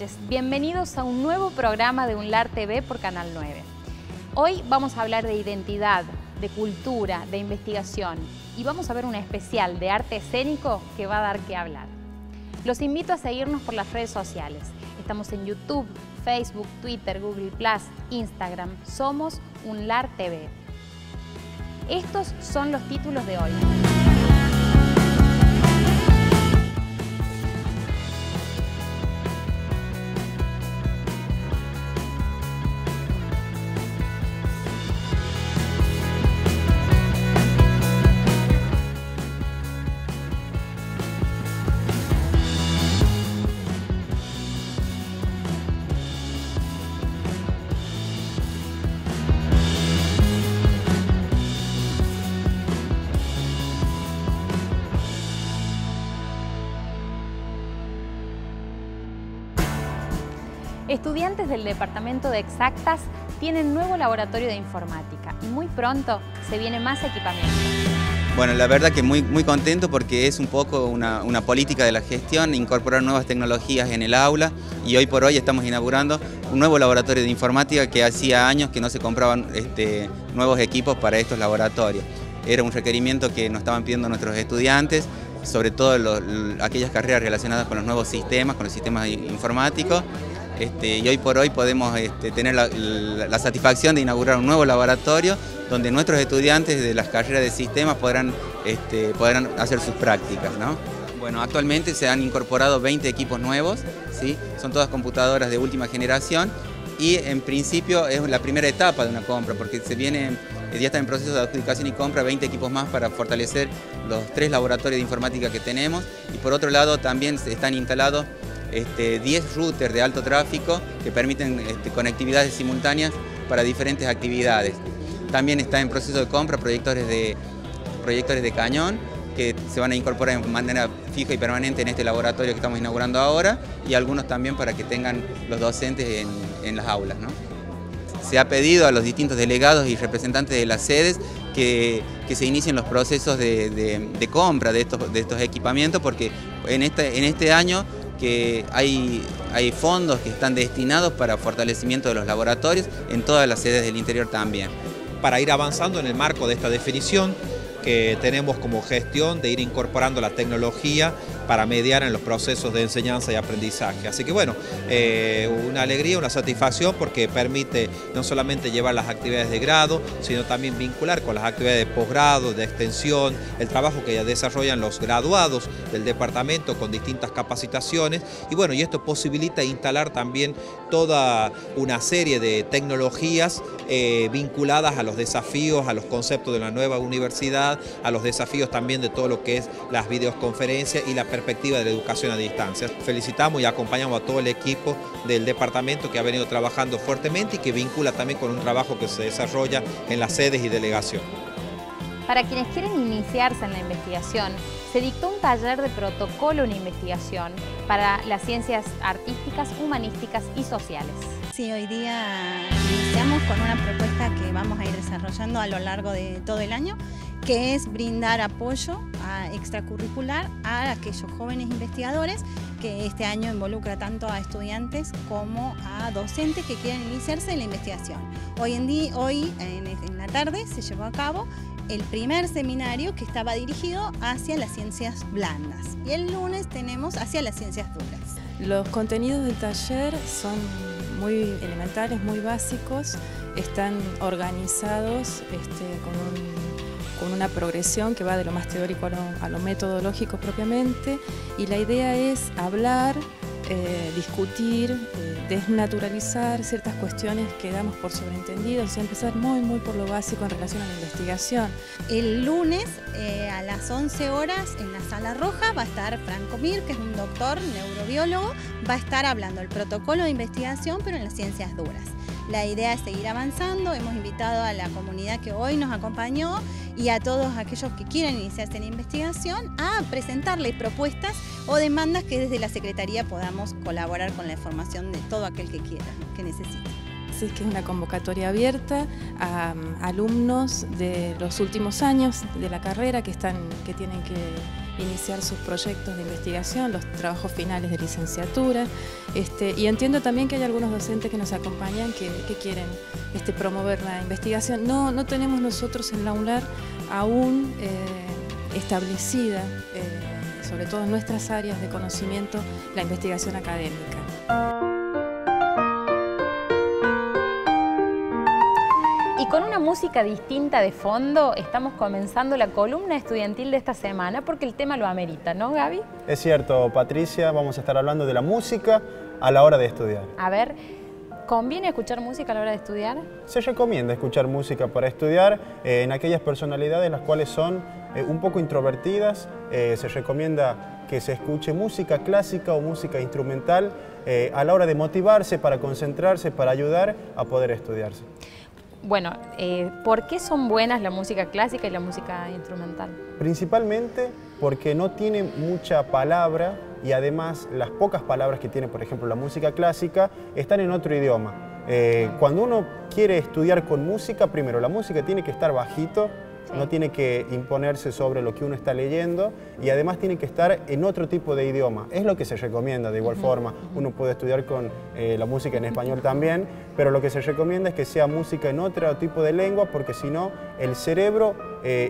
noches. Bienvenidos a un nuevo programa de UNLaR TV por Canal 9. Hoy vamos a hablar de identidad, de cultura, de investigación y vamos a ver un especial de arte escénico que va a dar que hablar. Los invito a seguirnos por las redes sociales. Estamos en YouTube, Facebook, Twitter, Google+, Instagram. Somos UNLaR TV. Estos son los títulos de hoy. Estudiantes del Departamento de Exactas tienen nuevo laboratorio de informática y muy pronto se viene más equipamiento. Bueno, la verdad que muy contento porque es un poco una política de la gestión, incorporar nuevas tecnologías en el aula y hoy por hoy estamos inaugurando un nuevo laboratorio de informática que hacía años que no se compraban nuevos equipos para estos laboratorios. Era un requerimiento que nos estaban pidiendo nuestros estudiantes, sobre todo aquellas carreras relacionadas con los nuevos sistemas, con los sistemas informáticos. Y hoy por hoy podemos tener la satisfacción de inaugurar un nuevo laboratorio donde nuestros estudiantes de las carreras de sistemas podrán hacer sus prácticas, ¿no? Bueno, actualmente se han incorporado 20 equipos nuevos, ¿sí? Son todas computadoras de última generación y en principio es la primera etapa de una compra porque ya está en proceso de adjudicación y compra 20 equipos más para fortalecer los 3 laboratorios de informática que tenemos y por otro lado también están instalados 10 routers de alto tráfico que permiten conectividades simultáneas para diferentes actividades. También está en proceso de compra proyectores de cañón que se van a incorporar de manera fija y permanente en este laboratorio que estamos inaugurando ahora y algunos también para que tengan los docentes en las aulas, ¿no? Se ha pedido a los distintos delegados y representantes de las sedes que se inicien los procesos de compra de estos equipamientos porque en este año que hay fondos que están destinados para fortalecimiento de los laboratorios en todas las sedes del interior también. Para ir avanzando en el marco de esta definición que tenemos como gestión de ir incorporando la tecnología para mediar en los procesos de enseñanza y aprendizaje. Así que bueno, una alegría, una satisfacción porque permite no solamente llevar las actividades de grado, sino también vincular con las actividades de posgrado, de extensión, el trabajo que ya desarrollan los graduados del departamento con distintas capacitaciones. Y bueno, y esto posibilita instalar también toda una serie de tecnologías vinculadas a los desafíos, a los conceptos de la nueva universidad, a los desafíos también de todo lo que es las videoconferencias y la perspectiva de la educación a distancia. Felicitamos y acompañamos a todo el equipo del departamento que ha venido trabajando fuertemente y que vincula también con un trabajo que se desarrolla en las sedes y delegación. Para quienes quieren iniciarse en la investigación, se dictó un taller de protocolo en investigación para las ciencias artísticas, humanísticas y sociales. Sí, hoy día iniciamos con una propuesta que vamos a ir desarrollando a lo largo de todo el año, que es brindar apoyo extracurricular a aquellos jóvenes investigadores que este año involucra tanto a estudiantes como a docentes que quieran iniciarse en la investigación. Hoy en la tarde se llevó a cabo el primer seminario que estaba dirigido hacia las ciencias blandas y el lunes tenemos hacia las ciencias duras. Los contenidos del taller son muy elementales, muy básicos, están organizados con una progresión que va de lo más teórico a lo metodológico propiamente y la idea es hablar, discutir, desnaturalizar ciertas cuestiones que damos por sobreentendidas y empezar muy por lo básico en relación a la investigación. El lunes a las 11 horas en la Sala Roja va a estar Franco Mir, que es un doctor neurobiólogo, va a estar hablando del protocolo de investigación pero en las ciencias duras. La idea es seguir avanzando, hemos invitado a la comunidad que hoy nos acompañó y a todos aquellos que quieran iniciarse en investigación a presentarle propuestas o demandas que desde la Secretaría podamos colaborar con la formación de todo aquel que quiera, que necesite. Es que es una convocatoria abierta a alumnos de los últimos años de la carrera que tienen que iniciar sus proyectos de investigación, los trabajos finales de licenciatura. Y entiendo también que hay algunos docentes que nos acompañan que quieren promover la investigación. No tenemos nosotros en la UNLaR aún establecida, sobre todo en nuestras áreas de conocimiento, la investigación académica. Con una música distinta de fondo estamos comenzando la columna estudiantil de esta semana porque el tema lo amerita, ¿no, Gaby? Es cierto, Patricia, vamos a estar hablando de la música a la hora de estudiar. A ver, ¿conviene escuchar música a la hora de estudiar? Se recomienda escuchar música para estudiar en aquellas personalidades las cuales son un poco introvertidas. Se recomienda que se escuche música clásica o música instrumental a la hora de motivarse, para concentrarse, para ayudar a poder estudiarse. Bueno, ¿por qué son buenas la música clásica y la música instrumental? Principalmente porque no tiene mucha palabra y además las pocas palabras que tiene, por ejemplo, la música clásica están en otro idioma. Cuando uno quiere estudiar con música, primero la música tiene que estar bajito, sí. No tiene que imponerse sobre lo que uno está leyendo y además tiene que estar en otro tipo de idioma. Es lo que se recomienda de igual forma. Uno puede estudiar con la música en español también, pero lo que se recomienda es que sea música en otro tipo de lengua porque si no el cerebro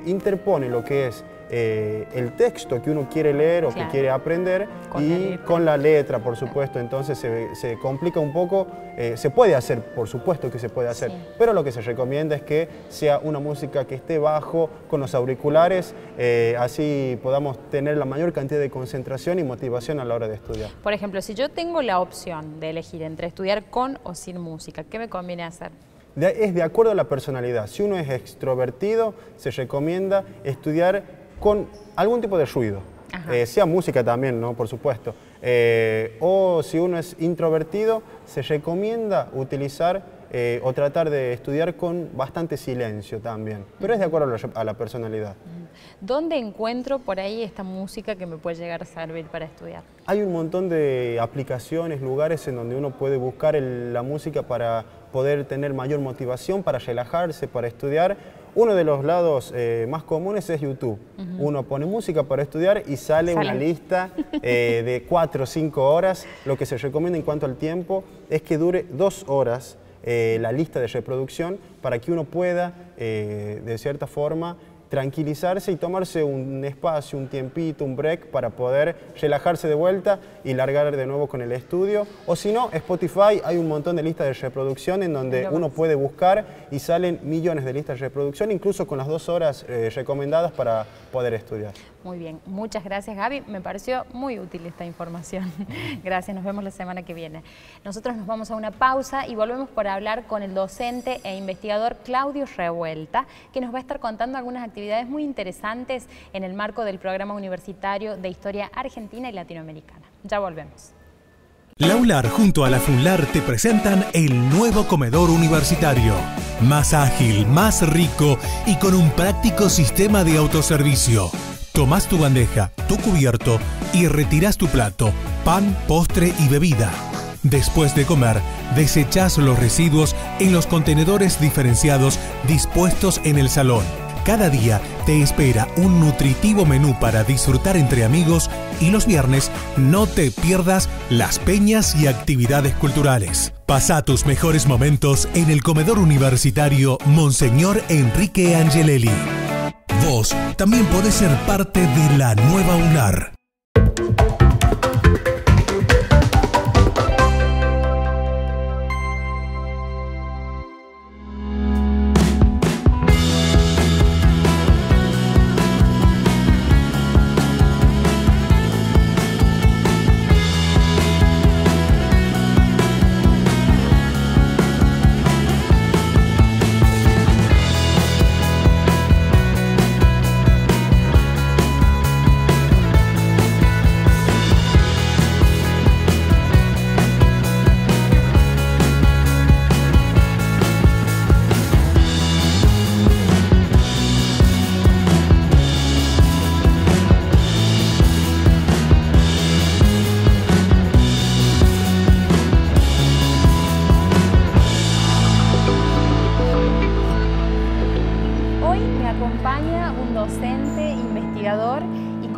interpone lo que es el texto que uno quiere leer o que quiere aprender y con la letra, por supuesto. Entonces se complica un poco, se puede hacer, por supuesto que se puede hacer, pero lo que se recomienda es que sea una música que esté bajo, con los auriculares, así podamos tener la mayor cantidad de concentración y motivación a la hora de estudiar. Por ejemplo, si yo tengo la opción de elegir entre estudiar con o sin música, ¿qué me conviene hacer? Es de acuerdo a la personalidad. Si uno es extrovertido, se recomienda estudiar con algún tipo de ruido, sea música también, ¿no? Por supuesto. O si uno es introvertido, se recomienda utilizar o tratar de estudiar con bastante silencio también, pero es de acuerdo a la personalidad. ¿Dónde encuentro por ahí esta música que me puede llegar a servir para estudiar? Hay un montón de aplicaciones, lugares en donde uno puede buscar la música para poder tener mayor motivación, para relajarse, para estudiar. Uno de los lados más comunes es YouTube. Uno pone música para estudiar y sale una lista de 4 o 5 horas. Lo que se recomienda en cuanto al tiempo es que dure 2 horas la lista de reproducción para que uno pueda, de cierta forma, tranquilizarse y tomarse un espacio, un tiempito, un break para poder relajarse de vuelta y largar de nuevo con el estudio. O si no, Spotify, hay un montón de listas de reproducción en donde uno puede buscar y salen millones de listas de reproducción, incluso con las 2 horas recomendadas para poder estudiar. Muy bien, muchas gracias, Gaby. Me pareció muy útil esta información. Gracias, nos vemos la semana que viene. Nosotros nos vamos a una pausa y volvemos para hablar con el docente e investigador Claudio Revuelta, que nos va a estar contando algunas actividades muy interesantes en el marco del programa universitario de Historia Argentina y Latinoamericana. Ya volvemos. La UNLaR junto a la FUNLaR te presentan el nuevo comedor universitario. Más ágil, más rico y con un práctico sistema de autoservicio. Tomás tu bandeja, tu cubierto y retirás tu plato, pan, postre y bebida. Después de comer, desechás los residuos en los contenedores diferenciados dispuestos en el salón. Cada día te espera un nutritivo menú para disfrutar entre amigos y los viernes no te pierdas las peñas y actividades culturales. Pasá tus mejores momentos en el comedor universitario Monseñor Enrique Angelelli. Vos también podés ser parte de la nueva UNLaR.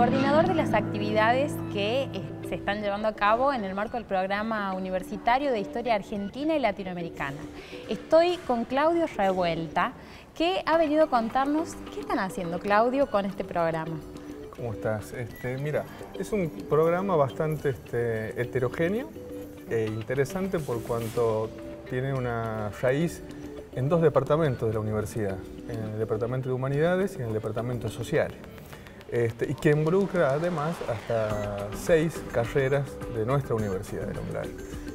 coordinador de las actividades que se están llevando a cabo en el marco del programa universitario de Historia Argentina y Latinoamericana. Estoy con Claudio Revuelta, que ha venido a contarnos qué están haciendo, Claudio, con este programa. ¿Cómo estás? Mira, es un programa bastante heterogéneo e interesante por cuanto tiene una raíz en dos departamentos de la universidad, en el Departamento de Humanidades y en el Departamento Social, y que involucra además hasta 6 carreras de nuestra universidad de UNLaR.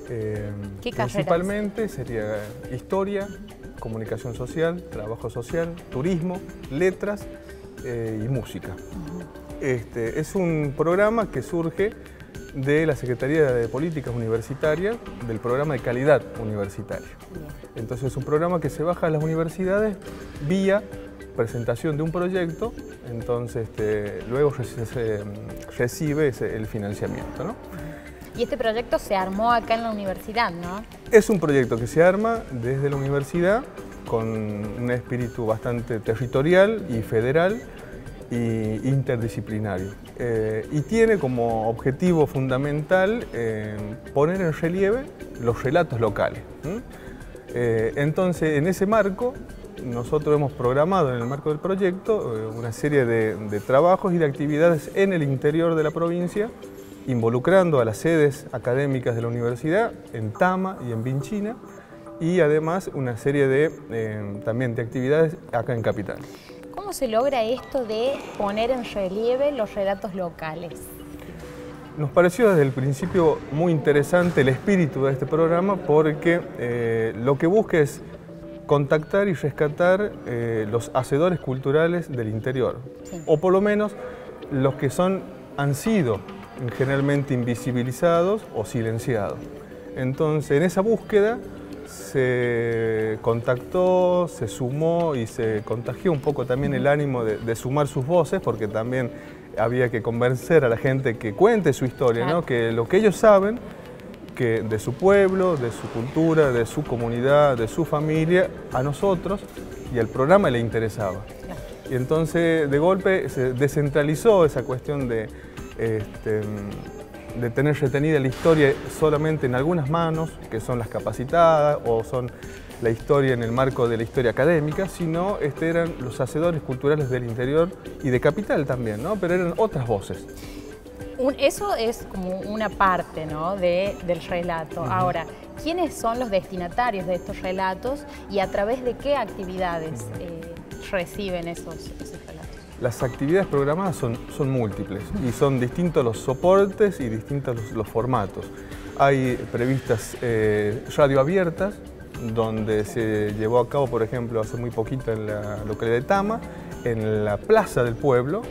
¿Qué carreras? Principalmente sería Historia, Comunicación Social, Trabajo Social, Turismo, Letras y Música. Es un programa que surge de la Secretaría de Políticas Universitarias, del programa de calidad universitaria. Entonces es un programa que se baja a las universidades vía presentación de un proyecto, entonces luego se recibe el financiamiento, ¿no? Y este proyecto se armó acá en la universidad, ¿no? Es un proyecto que se arma desde la universidad con un espíritu bastante territorial y federal e interdisciplinario. Y tiene como objetivo fundamental poner en relieve los relatos locales. Entonces, en ese marco, nosotros hemos programado en el marco del proyecto una serie de trabajos y de actividades en el interior de la provincia, involucrando a las sedes académicas de la universidad, en Tama y en Vinchina, y además una serie de, también de actividades acá en Capital. ¿Cómo se logra esto de poner en relieve los relatos locales? Nos pareció desde el principio muy interesante el espíritu de este programa porque lo que busca es contactar y rescatar los hacedores culturales del interior, sí, o por lo menos los que han sido generalmente invisibilizados o silenciados. Entonces, en esa búsqueda se contactó, se sumó y se contagió un poco también el ánimo de sumar sus voces, porque también había que convencer a la gente que cuente su historia, ¿no? Que lo que ellos saben, que de su pueblo, de su cultura, de su comunidad, de su familia, a nosotros y al programa le interesaba. Y entonces de golpe se descentralizó esa cuestión de tener retenida la historia solamente en algunas manos, que son las capacitadas o son la historia en el marco de la historia académica, sino eran los hacedores culturales del interior y de Capital también, ¿no? Pero eran otras voces. Eso es como una parte, ¿no?, del relato. Ahora, ¿quiénes son los destinatarios de estos relatos y a través de qué actividades reciben esos relatos? Las actividades programadas son múltiples y son distintos los soportes y distintos los formatos. Hay previstas radio abiertas, donde se llevó a cabo, por ejemplo, hace muy poquito en la localidad de Tama, en la plaza del pueblo.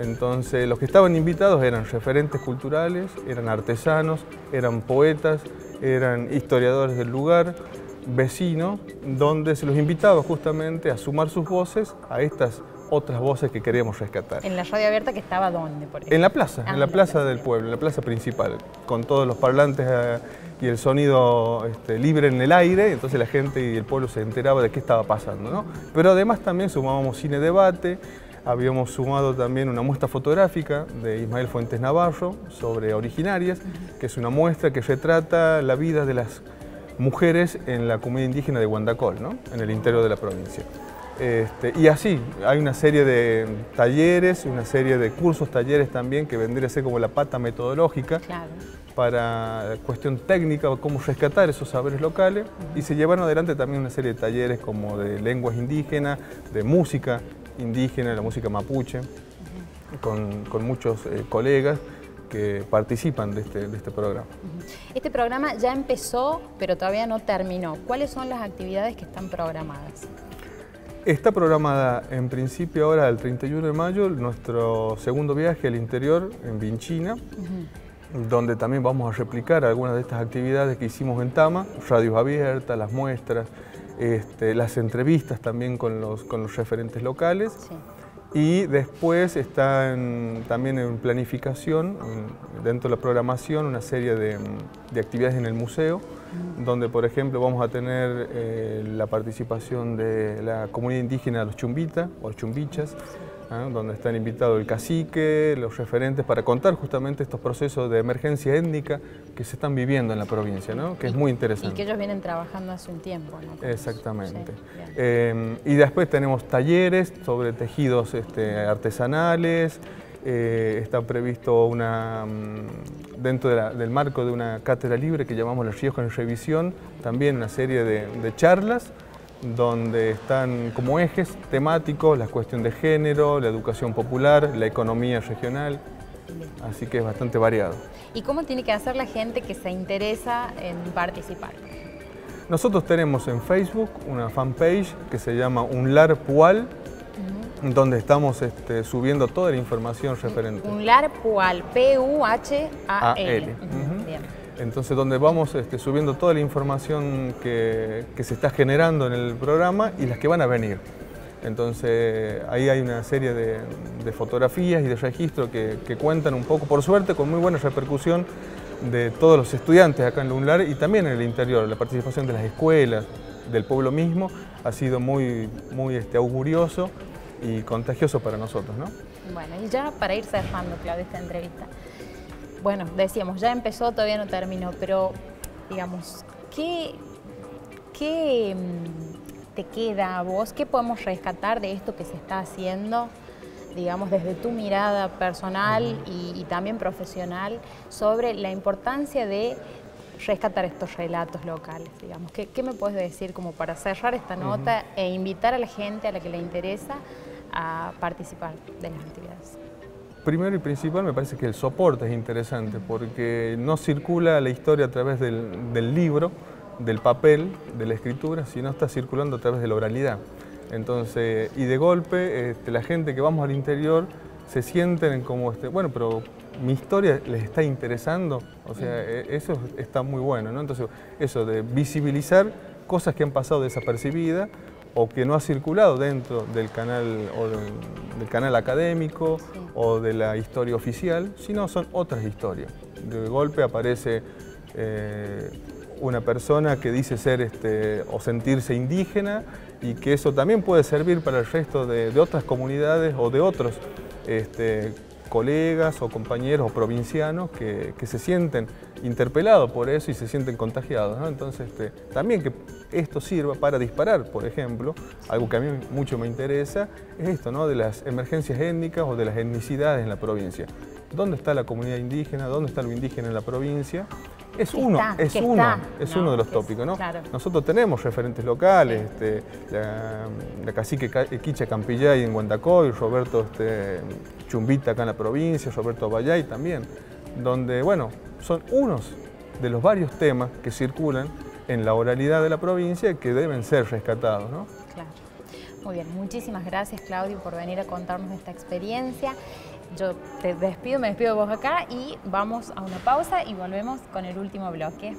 Entonces, los que estaban invitados eran referentes culturales, eran artesanos, eran poetas, eran historiadores del lugar, vecinos, donde se los invitaba justamente a sumar sus voces a estas otras voces que queríamos rescatar. ¿En la radio abierta que estaba dónde, por ejemplo? En la plaza del pueblo, en la plaza principal, con todos los parlantes y el sonido libre en el aire, entonces la gente y el pueblo se enteraba de qué estaba pasando, ¿no? Pero además también sumábamos cine debate, habíamos sumado también una muestra fotográfica de Ismael Fuentes Navarro sobre Originarias, que es una muestra que retrata la vida de las mujeres en la comunidad indígena de Guandacol, ¿no?, en el interior de la provincia. Y así, hay una serie de talleres, una serie de cursos, talleres también, que vendría a ser como la pata metodológica, claro, para cuestión técnica, cómo rescatar esos saberes locales, y se llevaron adelante también una serie de talleres como de lenguas indígenas, de música indígena, la música mapuche, con muchos colegas que participan de este programa. Este programa ya empezó, pero todavía no terminó. ¿Cuáles son las actividades que están programadas? Está programada en principio ahora al 31 de mayo nuestro segundo viaje al interior en Vinchina, donde también vamos a replicar algunas de estas actividades que hicimos en Tama, radios abiertas, las muestras, las entrevistas también con los referentes locales. Sí. Y después está también en planificación, dentro de la programación, una serie de actividades en el museo, donde por ejemplo vamos a tener la participación de la comunidad indígena de los chumbitas o chumbichas, donde están invitados el cacique, los referentes, para contar justamente estos procesos de emergencia étnica que se están viviendo en la provincia, ¿no? Que es muy interesante. Y que ellos vienen trabajando hace un tiempo, ¿no? Exactamente. Sí, y después tenemos talleres sobre tejidos artesanales. Está previsto una, dentro de del marco de una cátedra libre que llamamos Los Riesgos en Revisión, también una serie de charlas donde están como ejes temáticos la cuestión de género, la educación popular, la economía regional, así que es bastante variado. ¿Y cómo tiene que hacer la gente que se interesa en participar? Nosotros tenemos en Facebook una fanpage que se llama UNLaR PUHAL, donde estamos subiendo toda la información referente. UNLaR PUHAL, P-U-H-A-L. Entonces, donde vamos subiendo toda la información que se está generando en el programa y las que van a venir. Entonces, ahí hay una serie de fotografías y de registros que cuentan un poco, por suerte, con muy buena repercusión de todos los estudiantes acá en UNLaR y también en el interior. La participación de las escuelas, del pueblo mismo, ha sido muy, muy augurioso y contagioso para nosotros, ¿no? Bueno, y ya para ir cerrando, Claudio, esta entrevista. Bueno, decíamos, ya empezó, todavía no terminó, pero, digamos, ¿qué te queda a vos? ¿Qué podemos rescatar de esto que se está haciendo, digamos, desde tu mirada personal y también profesional, sobre la importancia de rescatar estos relatos locales, digamos? ¿Qué me puedes decir como para cerrar esta nota e invitar a la gente a la que le interesa a participar de las actividades? Primero y principal, me parece que el soporte es interesante porque no circula la historia a través del libro, del papel, de la escritura, sino está circulando a través de la oralidad. Entonces, y de golpe, la gente que vamos al interior se sienten como, bueno, pero mi historia les está interesando, o sea, eso está muy bueno, ¿no? Entonces, eso de visibilizar cosas que han pasado desapercibidas o que no ha circulado dentro del canal, o del canal académico, sí, o de la historia oficial, sino son otras historias. De golpe aparece una persona que dice ser o sentirse indígena y que eso también puede servir para el resto de otras comunidades o de otros colegas o compañeros o provincianos que se sienten interpelados por eso y se sienten contagiados, ¿no? Entonces, también que esto sirva para disparar, por ejemplo, algo que a mí mucho me interesa, es esto, ¿no? De las emergencias étnicas o de las etnicidades en la provincia. ¿Dónde está la comunidad indígena? ¿Dónde está lo indígena en la provincia? Es uno de los tópicos, ¿no? Claro. Nosotros tenemos referentes locales, la cacique Kicha Campillay en Guandacol, Roberto Chumbita acá en la provincia, Roberto Vallay también, donde, bueno, son unos de los varios temas que circulan en la oralidad de la provincia que deben ser rescatados, ¿no? Claro. Muy bien, muchísimas gracias, Claudio, por venir a contarnos esta experiencia. Yo te despido, me despido de vos acá y vamos a una pausa y volvemos con el último bloque.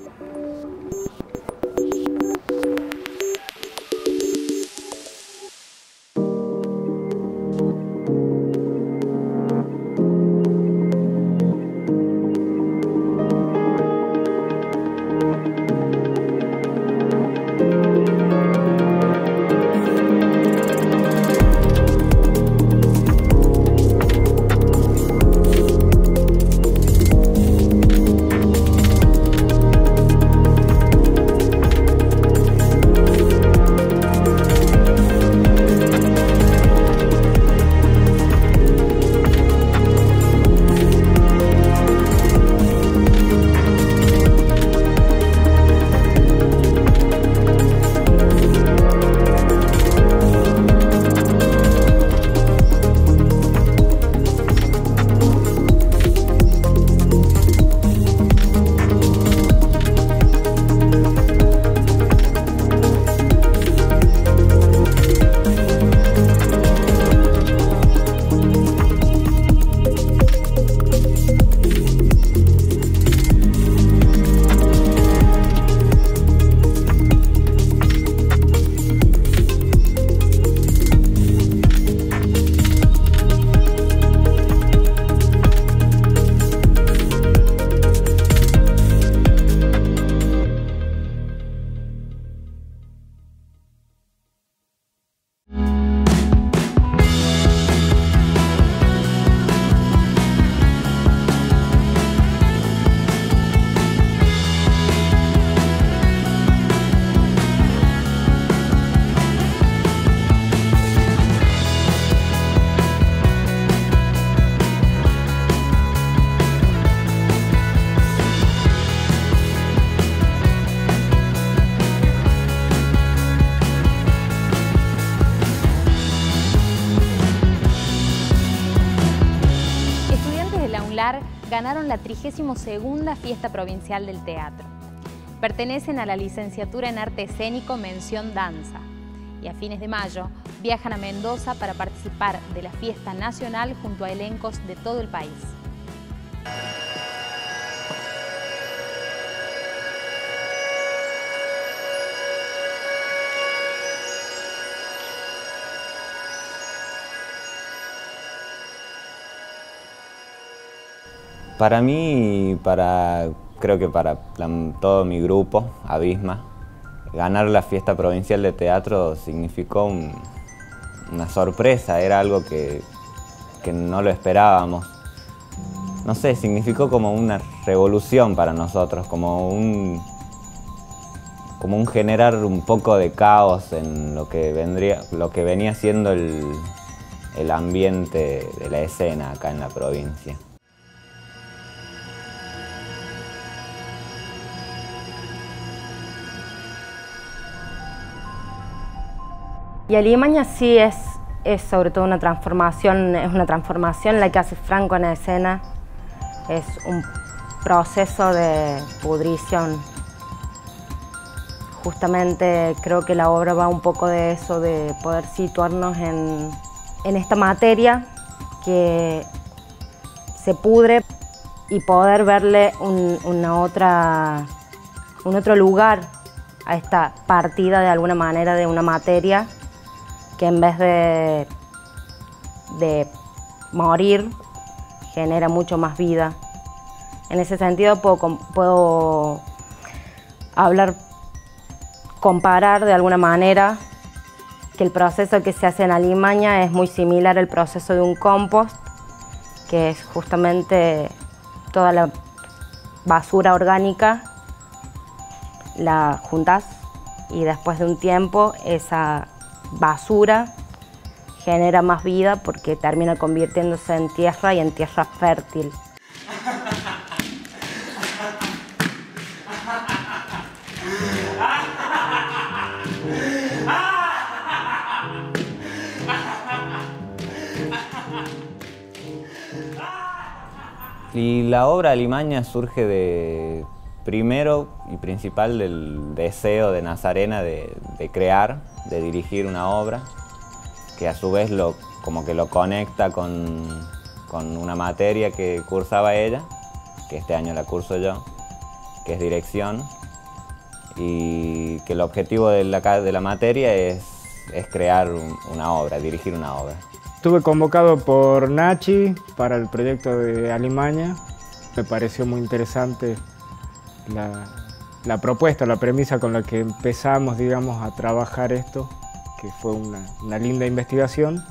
UNLaR ganaron la 32ª Fiesta Provincial del Teatro. Pertenecen a la Licenciatura en Arte Escénico Mención Danza y a fines de mayo viajan a Mendoza para participar de la Fiesta Nacional junto a elencos de todo el país. Para mí, creo que para todo mi grupo, Abisma, ganar la Fiesta Provincial de Teatro significó una sorpresa, era algo que no lo esperábamos. No sé, significó como una revolución para nosotros, como un generar un poco de caos en lo que venía siendo el ambiente de la escena acá en la provincia. Y Alimaña sí es sobre todo una transformación, es una transformación la que hace Franco en la escena. Es un proceso de pudrición. Justamente creo que la obra va un poco de eso, de poder situarnos en esta materia que se pudre y poder verle un otro lugar a esta partida de alguna manera de una materia que en vez de morir, genera mucho más vida. En ese sentido puedo hablar, comparar de alguna manera que el proceso que se hace en Alimaña es muy similar al proceso de un compost, que es justamente toda la basura orgánica, la juntas y después de un tiempo esa basura genera más vida porque termina convirtiéndose en tierra y en tierra fértil. Y la obra Alimaña surge de, primero y principal, del deseo de Nazarena de crear, de dirigir una obra que a su vez como que lo conecta con una materia que cursaba ella, que este año la curso yo, que es dirección, y que el objetivo de la materia es crear una obra, dirigir una obra. Estuve convocado por Nachi para el proyecto de Alimaña. Me pareció muy interesante la propuesta, la premisa con la que empezamos, digamos, a trabajar esto, que fue una linda investigación.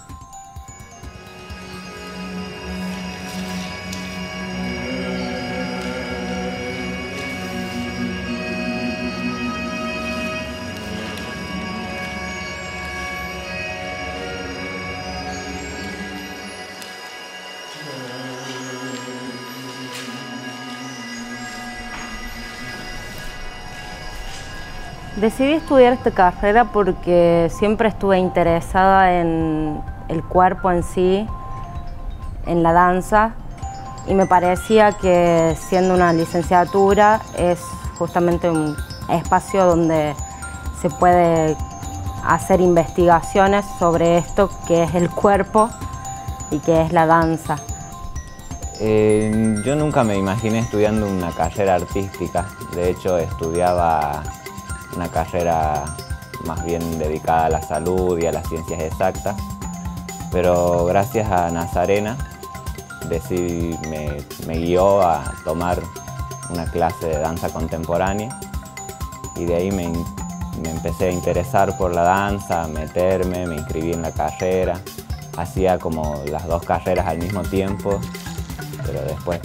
Decidí estudiar esta carrera porque siempre estuve interesada en el cuerpo en sí, en la danza, y me parecía que siendo una licenciatura es justamente un espacio donde se puede hacer investigaciones sobre esto que es el cuerpo y que es la danza. Yo nunca me imaginé estudiando una carrera artística, de hecho estudiaba una carrera más bien dedicada a la salud y a las ciencias exactas, pero gracias a Nazarena me guió a tomar una clase de danza contemporánea y de ahí me empecé a interesar por la danza, a meterme, me inscribí en la carrera, hacía como las dos carreras al mismo tiempo, pero después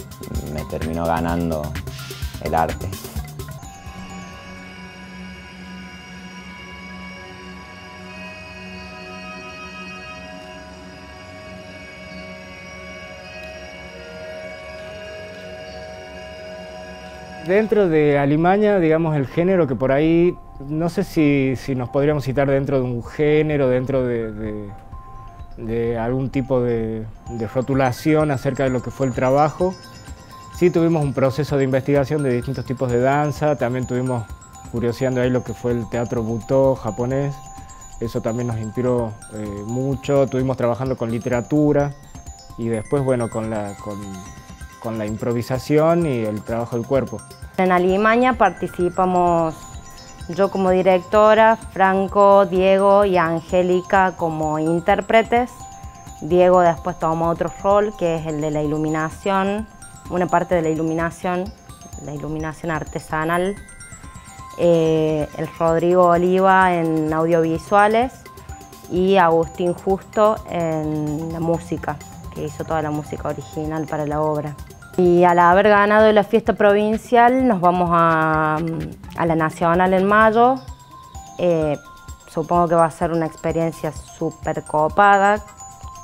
me terminó ganando el arte. Dentro de Alimaña, digamos, el género que por ahí, no sé si nos podríamos citar dentro de un género, dentro de algún tipo de rotulación acerca de lo que fue el trabajo, Sí tuvimos un proceso de investigación de distintos tipos de danza, también tuvimos curioseando ahí lo que fue el teatro butó japonés, eso también nos inspiró mucho, tuvimos trabajando con literatura y después bueno con la improvisación y el trabajo del cuerpo. En Alimaña participamos yo como directora, Franco, Diego y Angélica como intérpretes. Diego después tomó otro rol que es el de la iluminación, una parte de la iluminación artesanal, el Rodrigo Oliva en audiovisuales y Agustín Justo en la música, que hizo toda la música original para la obra. Y al haber ganado la fiesta provincial nos vamos a la nacional en mayo. Supongo que va a ser una experiencia súper copada,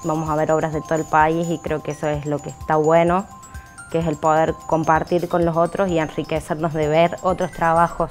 vamos a ver obras de todo el país y creo que eso es lo que está bueno, que es el poder compartir con los otros y enriquecernos de ver otros trabajos.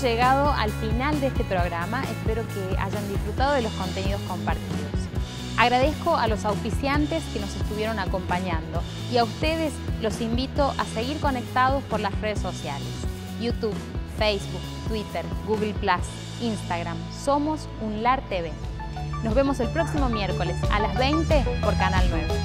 Llegado al final de este programa, espero que hayan disfrutado de los contenidos compartidos. Agradezco a los auspiciantes que nos estuvieron acompañando y a ustedes los invito a seguir conectados por las redes sociales. YouTube, Facebook, Twitter, Google+, Instagram. Somos UNLaR TV. Nos vemos el próximo miércoles a las 20 por Canal 9.